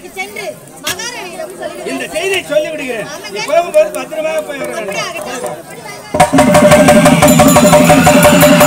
இந்த செய்தியை சொல்லி விடுகிறேன். போகும்போது பத்திரமாக போய்